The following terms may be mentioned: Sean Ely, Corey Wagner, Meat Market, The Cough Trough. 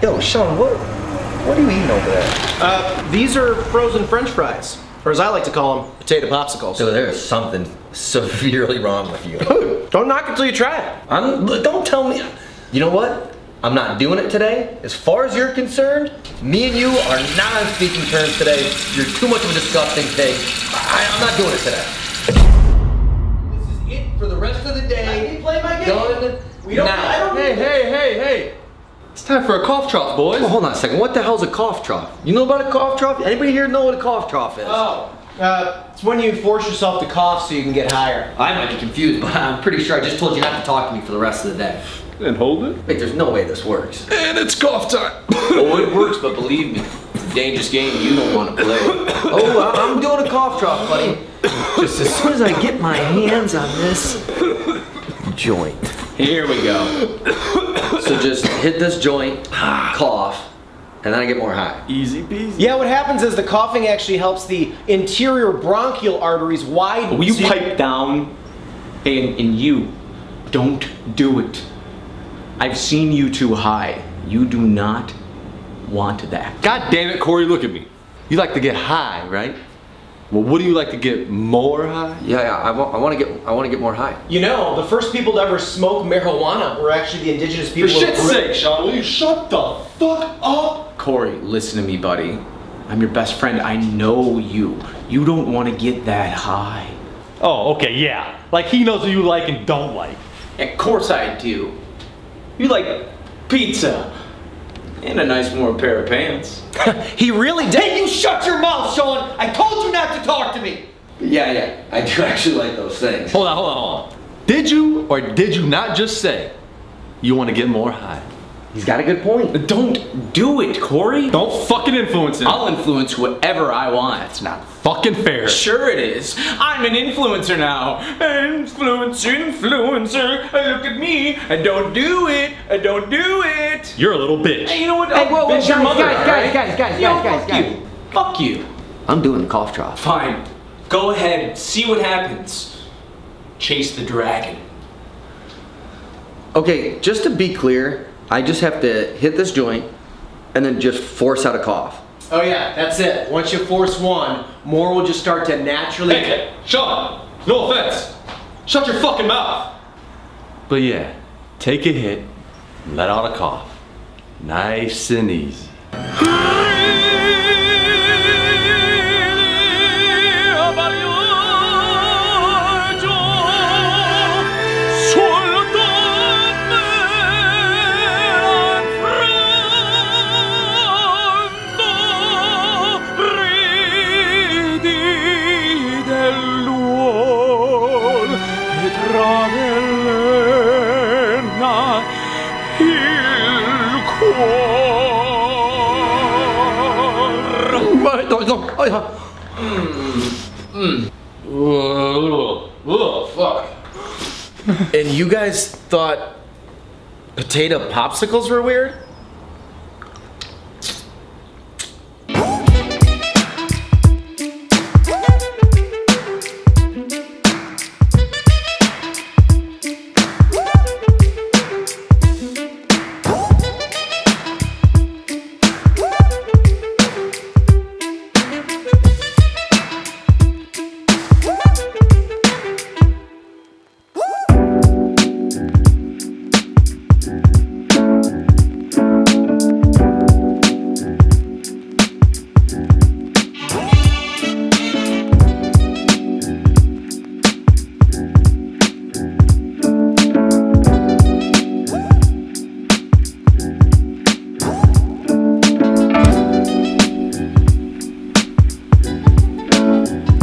Yo, Sean, what are you eating over there? These are frozen French fries, or as I like to call them, potato popsicles. So there is something severely wrong with you. Dude, don't knock it till you try it. Don't tell me. You know what? I'm not doing it today. As far as you're concerned, me and you are not on speaking terms today. You're too much of a disgusting pig. I'm not doing it today. This is it for the rest of the day. Let me play my game. Done. We don't. Hey. It's time for a cough trough, boys. Well, hold on a second. What the hell's a cough trough? You know about a cough trough? Anybody here know what a cough trough is? Oh. It's when you force yourself to cough so you can get higher. I might be confused, but I'm pretty sure I just told you not to talk to me for the rest of the day. And hold it? Wait, there's no way this works. And it's cough time. Oh, it works, but believe me, it's a dangerous game you don't want to play. Oh, I'm doing a cough trough, buddy. Just as soon as I get my hands on this joint. Here we go. So just hit this joint, cough, and then I get more high. Easy peasy. Yeah, what happens is the coughing actually helps the interior bronchial arteries widen. Will you pipe down? And you, don't do it. I've seen you too high. You do not want that. God damn it, Corey, look at me. You like to get high, right? Well, what do you like to get more high? Yeah, I want to get more high. You know, the first people to ever smoke marijuana were actually the indigenous people. For shit's sake, Sean, will you shut the fuck up? Corey, listen to me, buddy. I'm your best friend. I know you. You don't want to get that high. Oh, okay, yeah. Like he knows what you like and don't like. Of course I do. You like pizza. And a nice warm pair of pants. He really did. Hey, you shut your mouth, Sean! I told you not to talk to me! Yeah, I do actually like those things. Hold on. Did you or did you not just say you want to get more high? He's got a good point. Don't do it, Corey. Don't fucking influence him. I'll influence whatever I want. That's not fucking fair. Sure it is. I'm an influencer now. Influencer. Look at me. I don't do it. You're a little bitch. Hey, you know what? Hey, whoa, bitch, your mother, guys. Fuck you. I'm doing the cough trough. Fine. Go ahead. See what happens. Chase the dragon. Okay, just to be clear, I just have to hit this joint and then just force out a cough. Oh yeah, that's it. Once you force one, more will just start to naturally... Hey, Sean, no offense. Shut your fucking mouth. But yeah, take a hit and let out a cough. Nice and easy. Fuck. And you guys thought potato popsicles were weird?